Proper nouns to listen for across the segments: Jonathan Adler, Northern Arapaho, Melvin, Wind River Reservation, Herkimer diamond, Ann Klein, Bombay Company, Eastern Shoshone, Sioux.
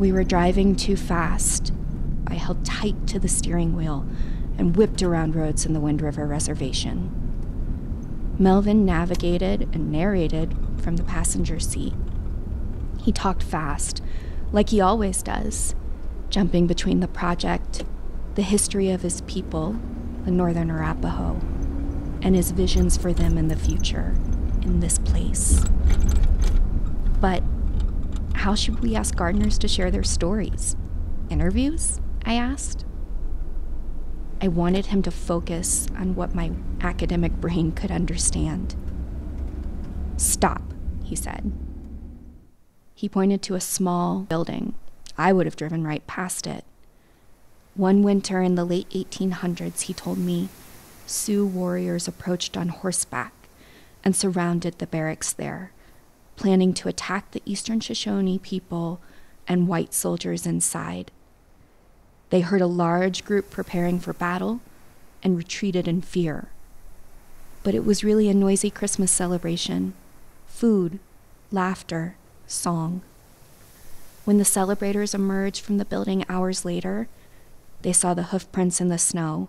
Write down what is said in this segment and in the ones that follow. We were driving too fast. I held tight to the steering wheel and whipped around roads in the Wind River Reservation. Melvin navigated and narrated from the passenger seat. He talked fast, like he always does, jumping between the project, the history of his people, the Northern Arapaho, and his visions for them in the future, in this place. But how should we ask gardeners to share their stories? Interviews? I asked. I wanted him to focus on what my academic brain could understand. "Stop," he said. He pointed to a small building. I would have driven right past it. One winter in the late 1800s, he told me, Sioux warriors approached on horseback and surrounded the barracks there, planning to attack the Eastern Shoshone people and white soldiers inside. They heard a large group preparing for battle and retreated in fear. But it was really a noisy Christmas celebration. Food, laughter, song. When the celebrators emerged from the building hours later, they saw the hoof prints in the snow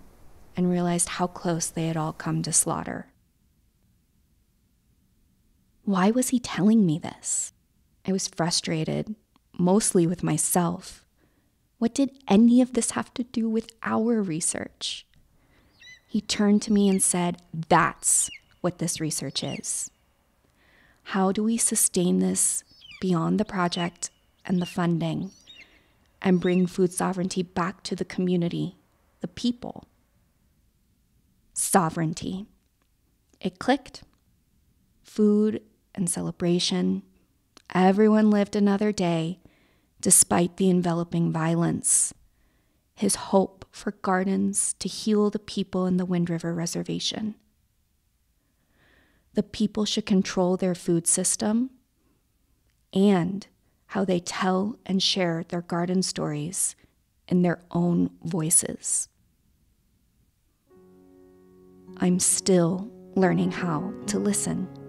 and realized how close they had all come to slaughter. Why was he telling me this? I was frustrated, mostly with myself. What did any of this have to do with our research? He turned to me and said, "That's what this research is. How do we sustain this beyond the project and the funding and bring food sovereignty back to the community, the people?" Sovereignty. It clicked. Food and celebration. Everyone lived another day despite the enveloping violence. His hope for gardens to heal the people in the Wind River Reservation. The people should control their food system and how they tell and share their garden stories in their own voices. I'm still learning how to listen.